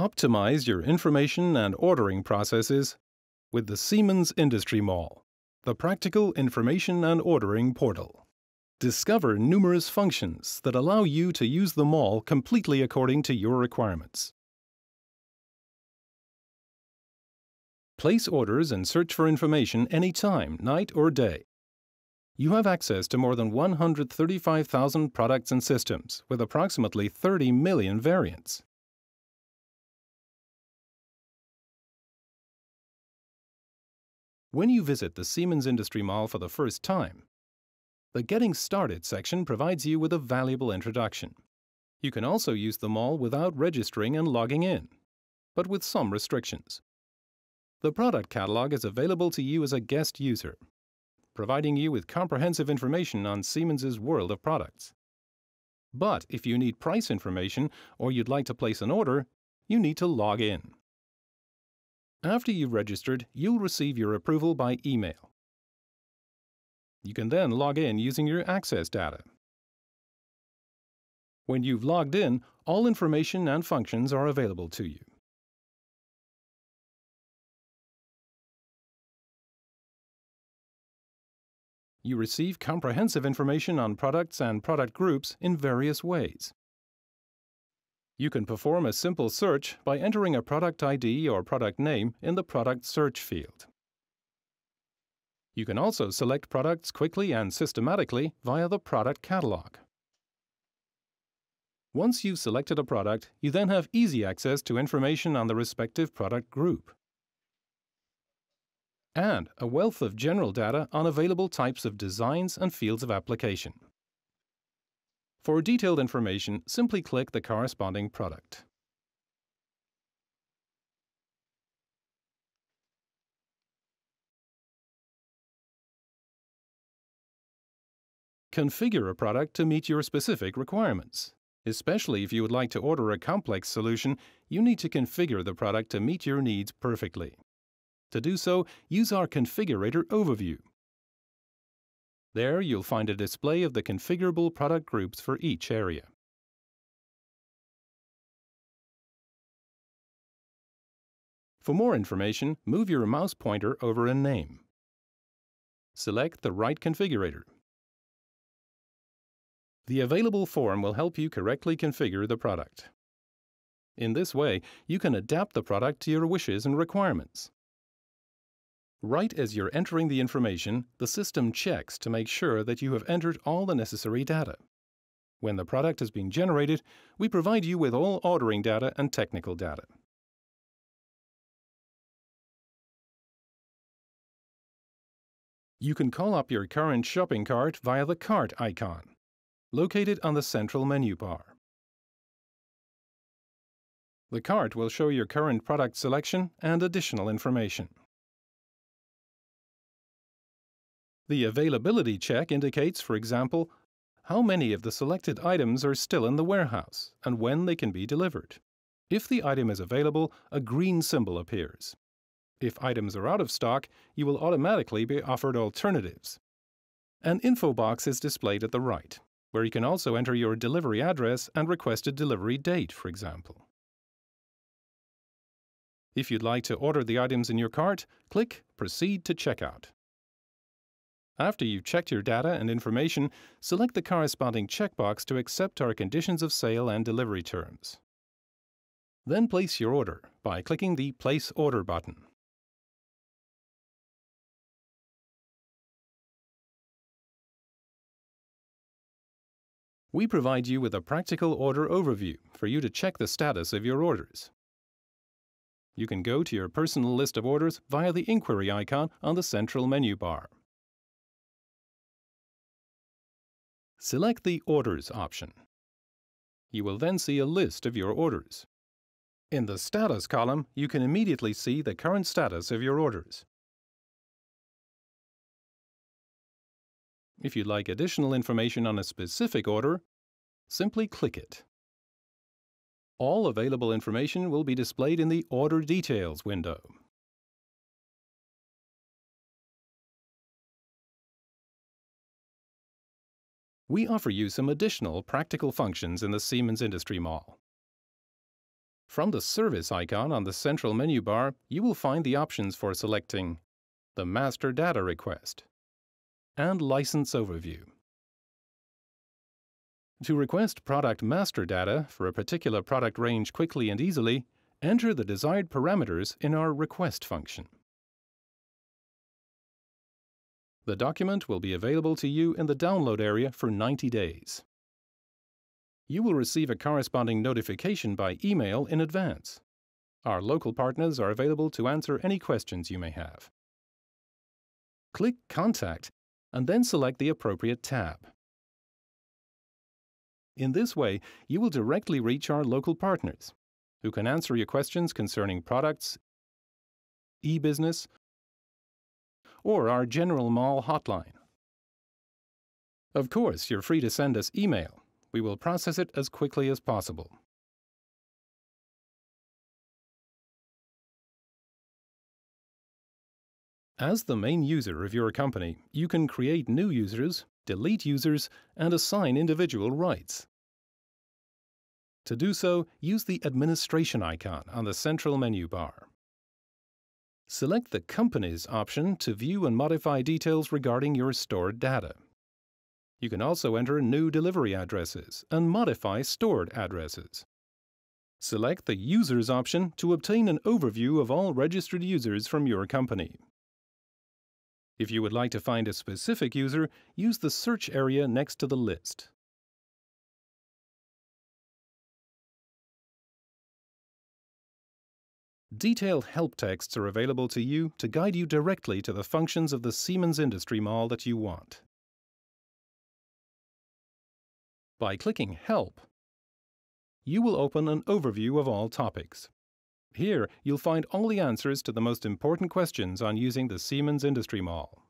Optimize your information and ordering processes with the Siemens Industry Mall, the practical information and ordering portal. Discover numerous functions that allow you to use the mall completely according to your requirements. Place orders and search for information anytime, night or day. You have access to more than 135,000 products and systems with approximately 30 million variants. When you visit the Siemens Industry Mall for the first time, the Getting Started section provides you with a valuable introduction. You can also use the mall without registering and logging in, but with some restrictions. The product catalog is available to you as a guest user, providing you with comprehensive information on Siemens's world of products. But if you need price information or you'd like to place an order, you need to log in. After you've registered, you'll receive your approval by email. You can then log in using your access data. When you've logged in, all information and functions are available to you. You receive comprehensive information on products and product groups in various ways. You can perform a simple search by entering a product ID or product name in the product search field. You can also select products quickly and systematically via the product catalog. Once you've selected a product, you then have easy access to information on the respective product group and a wealth of general data on available types of designs and fields of application. For detailed information, simply click the corresponding product. Configure a product to meet your specific requirements. Especially if you would like to order a complex solution, you need to configure the product to meet your needs perfectly. To do so, use our Configurator overview. There, you'll find a display of the configurable product groups for each area. For more information, move your mouse pointer over a name. Select the right configurator. The available form will help you correctly configure the product. In this way, you can adapt the product to your wishes and requirements. Right as you're entering the information, the system checks to make sure that you have entered all the necessary data. When the product has been generated, we provide you with all ordering data and technical data. You can call up your current shopping cart via the cart icon, located on the central menu bar. The cart will show your current product selection and additional information. The availability check indicates, for example, how many of the selected items are still in the warehouse and when they can be delivered. If the item is available, a green symbol appears. If items are out of stock, you will automatically be offered alternatives. An info box is displayed at the right, where you can also enter your delivery address and requested delivery date, for example. If you'd like to order the items in your cart, click Proceed to Checkout. After you've checked your data and information, select the corresponding checkbox to accept our conditions of sale and delivery terms. Then place your order by clicking the Place Order button. We provide you with a practical order overview for you to check the status of your orders. You can go to your personal list of orders via the inquiry icon on the central menu bar. Select the Orders option. You will then see a list of your orders. In the Status column, you can immediately see the current status of your orders. If you'd like additional information on a specific order, simply click it. All available information will be displayed in the Order Details window. We offer you some additional practical functions in the Siemens Industry Mall. From the service icon on the central menu bar, you will find the options for selecting the Master Data Request and License Overview. To request product master data for a particular product range quickly and easily, enter the desired parameters in our request function. The document will be available to you in the download area for 90 days. You will receive a corresponding notification by email in advance. Our local partners are available to answer any questions you may have. Click Contact and then select the appropriate tab. In this way, you will directly reach our local partners, who can answer your questions concerning products, e-business, or our general mall hotline. Of course, you're free to send us email. We will process it as quickly as possible. As the main user of your company, you can create new users, delete users, and assign individual rights. To do so, use the administration icon on the central menu bar. Select the Companies option to view and modify details regarding your stored data. You can also enter new delivery addresses and modify stored addresses. Select the Users option to obtain an overview of all registered users from your company. If you would like to find a specific user, use the search area next to the list. Detailed help texts are available to you to guide you directly to the functions of the Siemens Industry Mall that you want. By clicking Help, you will open an overview of all topics. Here, you'll find all the answers to the most important questions on using the Siemens Industry Mall.